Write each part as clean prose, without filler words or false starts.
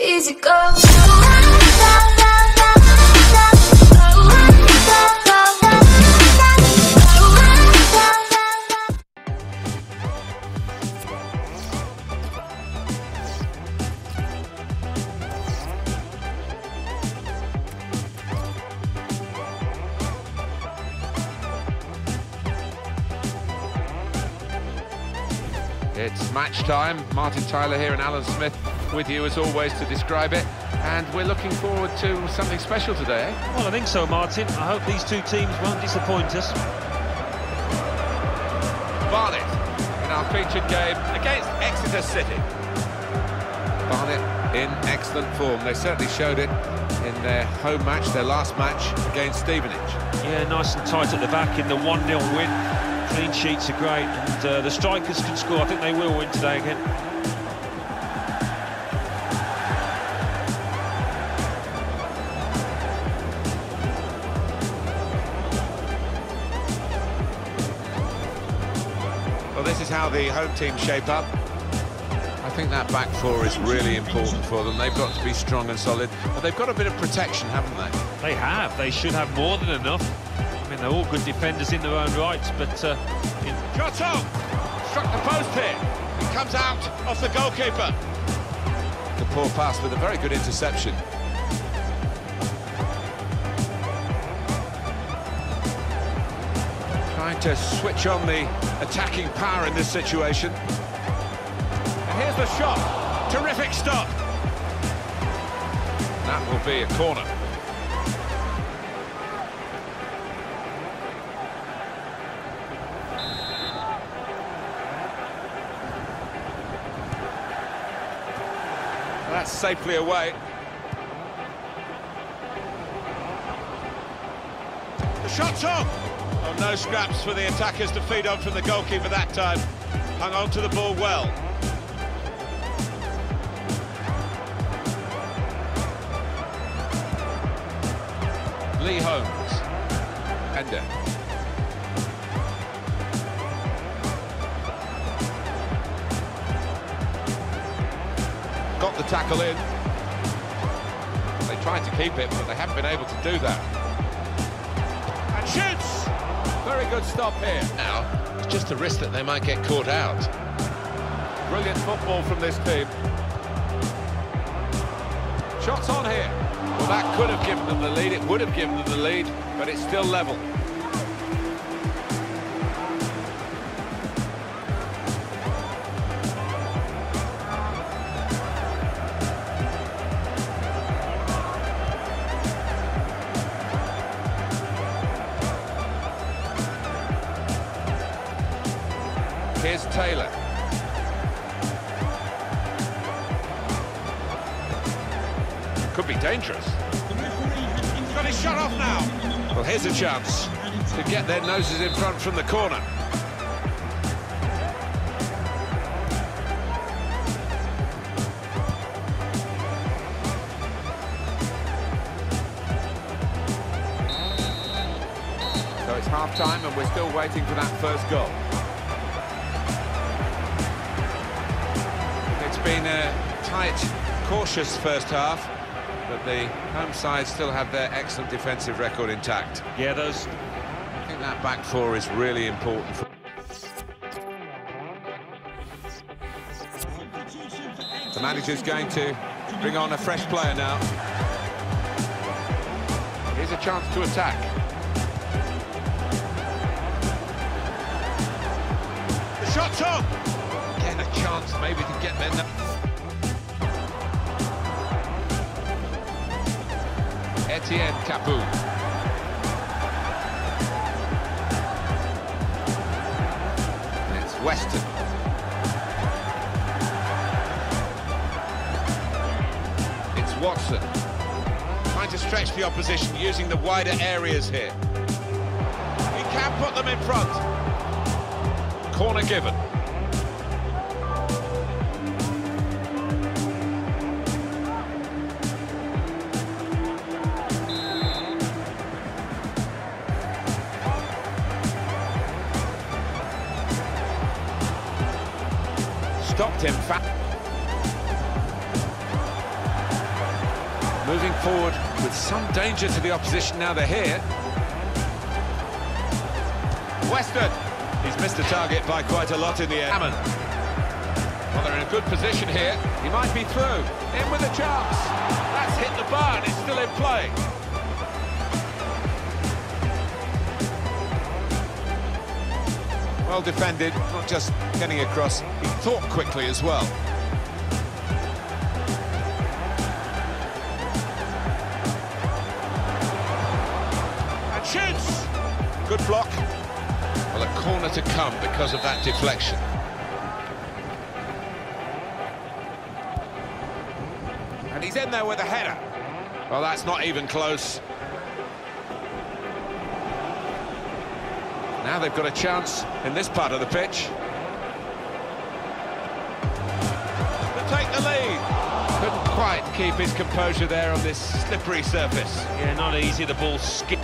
easy goes. It's match time. Martin Tyler here and Alan Smith with you as always to describe it, and we're looking forward to something special today. Well, I think so, Martin. I hope these two teams won't disappoint us. Barnet in our featured game against Exeter City. Barnet in excellent form. They certainly showed it in their home match, their last match against Stevenage. Yeah, nice and tight at the back in the 1-0 win. Clean sheets are great, and the strikers can score. I think they will win today again. Well, this is how the home team shape up. I think that back four is really important for them. They've got to be strong and solid, but they've got a bit of protection, haven't they? They have. They should have more than enough. I mean, they're all good defenders in their own right, but... Shot up! Struck the post here. It comes out off the goalkeeper. The poor pass with a very good interception. Trying to switch on the attacking power in this situation. And here's the shot. Terrific stop. That will be a corner. That's safely away. The shot's on! Oh, no scraps for the attackers to feed on from the goalkeeper that time. Hung on to the ball well. Lee Holmes. Ender. Got the tackle in. They tried to keep it, but they haven't been able to do that. And shoots! Very good stop here. Now, it's just a risk that they might get caught out. Brilliant football from this team. Shots on here. Well, that could have given them the lead. It would have given them the lead, but it's still level. Here's Taylor. Could be dangerous. He's got his shot off now. Well, here's a chance to get their noses in front from the corner. So it's half-time and we're still waiting for that first goal. Been a tight, cautious first half, but the home side still have their excellent defensive record intact. Yeah, those. I think that back four is really important. The manager's going to bring on a fresh player now. Here's a chance to attack. The shot's up! A chance maybe to get them. Etienne Capoue. And it's Weston. It's Watson. Trying to stretch the opposition using the wider areas here. He can put them in front. Corner given. Stopped him. Moving forward with some danger to the opposition now they're here. Weston. He's missed a target by quite a lot in the air. Hammond. Well, they're in a good position here. He might be through. In with a chance. That's hit the bar and it's still in play. Well defended, not just getting across, he thought quickly as well. And shoots! Good block. Well, a corner to come because of that deflection. And he's in there with a header. Well, that's not even close. Now they've got a chance in this part of the pitch. They take the lead. Couldn't quite keep his composure there on this slippery surface. Yeah, not easy, the ball skipped.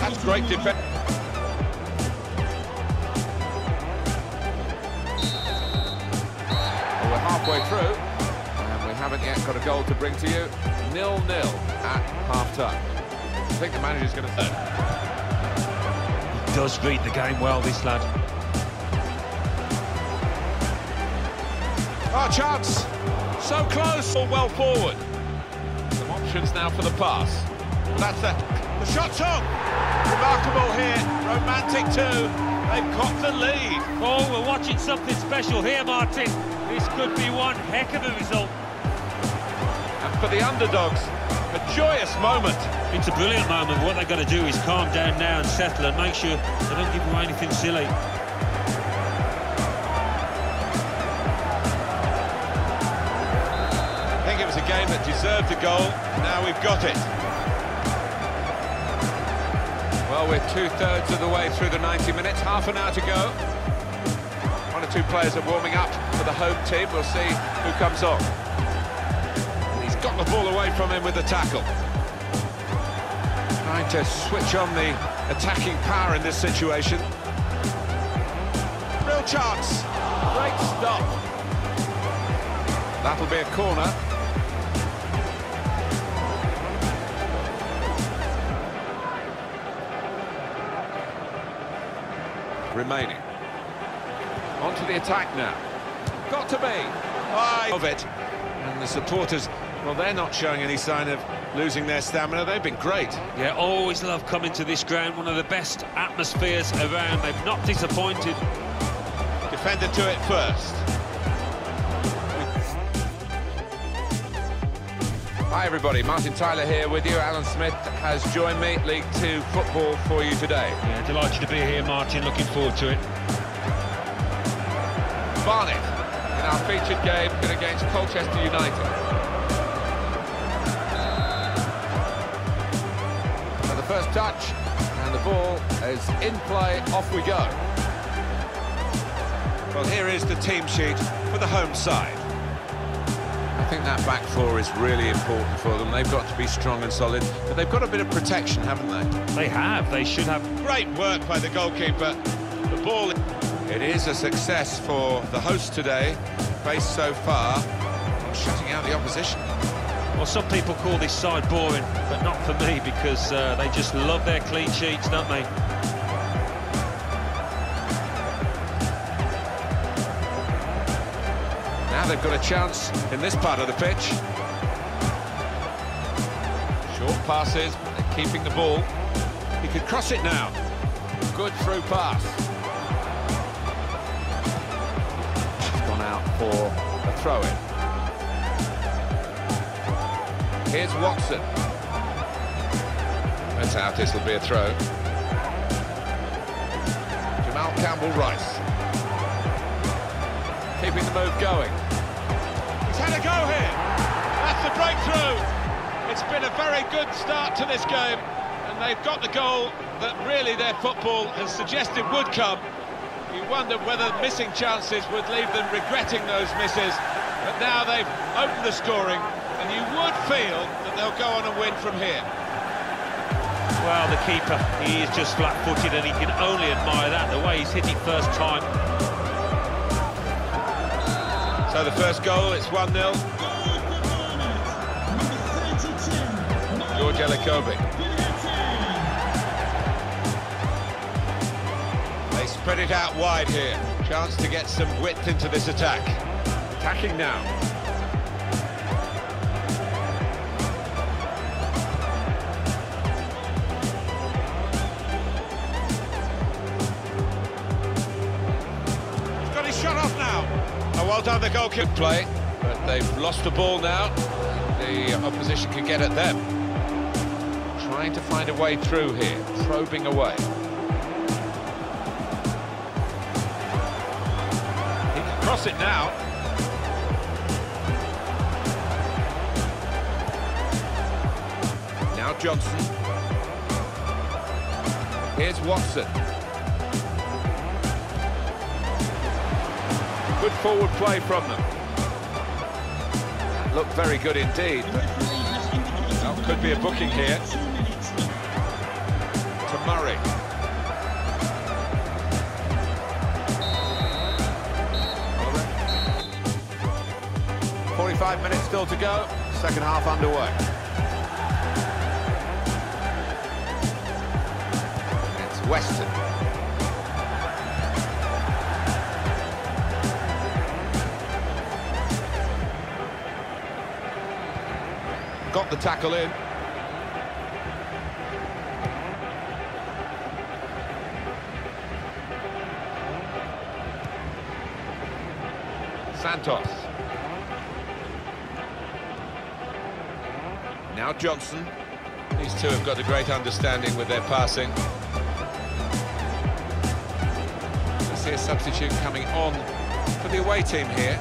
That's great defense. Well, we're halfway through, and we haven't yet got a goal to bring to you. 0-0 at half-time. I think the manager's going to third. He does read the game well, this lad. Oh, chance! So close, all well forward. Some options now for the pass. That's it. The shot's on! Remarkable here, romantic too. They've got the lead. Oh, we're watching something special here, Martin. This could be one heck of a result. And for the underdogs, a joyous moment. It's a brilliant moment. What they've got to do is calm down now and settle and make sure they don't give away anything silly. I think it was a game that deserved a goal. Now we've got it. Well, we're two-thirds of the way through the 90 minutes. Half an hour to go. One or two players are warming up for the home team. We'll see who comes on. Got the ball away from him with the tackle. Trying to switch on the attacking power in this situation. Real chance. Great stop. That'll be a corner. Remaining. Onto the attack now. Got to be. I love it. And the supporters... Well, they're not showing any sign of losing their stamina. They've been great. Yeah, always love coming to this ground. One of the best atmospheres around. They've not disappointed. Defender to it first. Hi, everybody. Martin Tyler here with you. Alan Smith has joined me. League 2 football for you today. Yeah, delighted to be here, Martin. Looking forward to it. Barnet in our featured game against Colchester United. First touch, and the ball is in play, off we go. Well, here is the team sheet for the home side. I think that back four is really important for them. They've got to be strong and solid, but they've got a bit of protection, haven't they? They have, they should have. Great work by the goalkeeper. The ball... It is a success for the hosts today, based so far on shutting out the opposition. Well, some people call this side boring, but not for me, because they just love their clean sheets, don't they? Now they've got a chance in this part of the pitch. Short passes, they're keeping the ball. He could cross it now. Good through pass. He's gone out for a throw-in. Here's Watson. That's out, this will be a throw. Jamal Campbell-Rice. Keeping the move going. He's had a go here. That's the breakthrough. It's been a very good start to this game, and they've got the goal that really their football has suggested would come. You wonder whether missing chances would leave them regretting those misses, but now they've opened the scoring. And you would feel that they'll go on and win from here. Well, the keeper, he is just flat-footed, and he can only admire that, the way he's hit it first time. So the first goal, it's 1-0. George Elikovic. They spread it out wide here. Chance to get some width into this attack. Attacking now. He's got his shot off now. Oh, well done, the goalkeeper play. But they've lost the ball now. The opposition can get at them. Trying to find a way through here, probing away. He can cross it now. Now Johnson. Here's Watson. Good forward play from them. Look very good indeed, but well, could be a booking here. To Murray. Right. 45 minutes still to go, second half underway. It's Weston. Got the tackle in. Santos. Now Johnson. These two have got a great understanding with their passing. I see a substitute coming on for the away team here.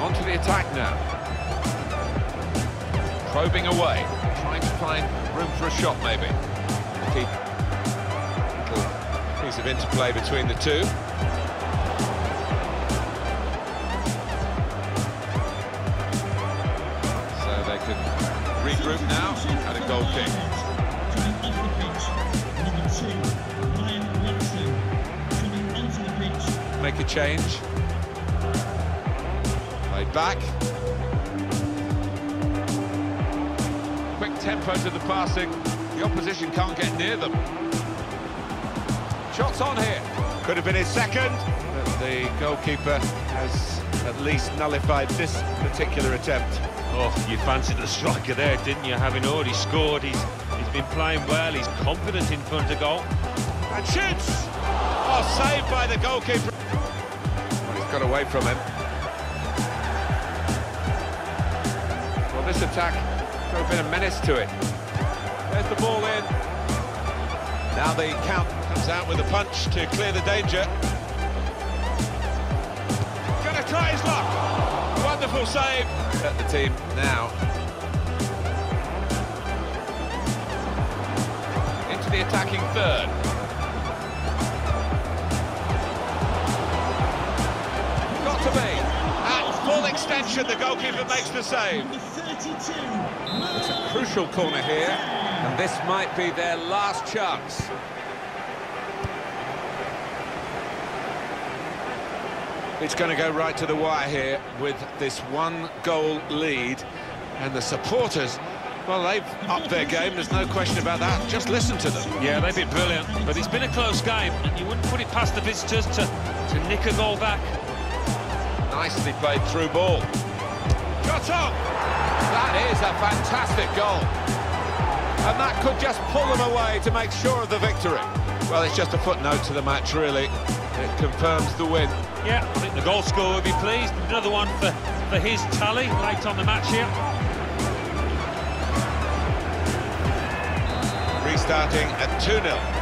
Onto the attack now. Probing away, trying to find room for a shot, maybe. Little piece of interplay between the two. So they can regroup now, and a goal kick. Make a change. Play back. Tempo to the passing, the opposition can't get near them. Shots on here. Could have been his second, but the goalkeeper has at least nullified this particular attempt. Oh, you fancied the striker there, didn't you? Having already scored, he's been playing well, he's confident in front of goal. And shoots! Oh, saved by the goalkeeper. Well, he's got away from him. Well, this attack... a bit of menace to it. There's the ball in. Now the count comes out with a punch to clear the danger. Gonna try his luck. Wonderful save. At the team now. Into the attacking third. Got to be. At full extension, the goalkeeper makes the save. It's a crucial corner here, and this might be their last chance. It's going to go right to the wire here with this one-goal lead, and the supporters, well, they've upped their game, there's no question about that. Just listen to them. Yeah, they've been brilliant, but it's been a close game, and you wouldn't put it past the visitors to nick a goal back. Nicely played through ball. Shot up! That is a fantastic goal. And that could just pull them away to make sure of the victory. Well, it's just a footnote to the match, really. It confirms the win. Yeah, I think the goal scorer will be pleased. Another one for his tally late on the match here. Restarting at 2-0.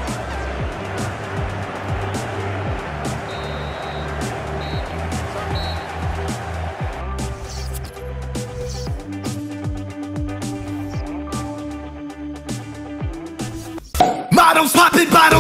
Bottom popping, bottom.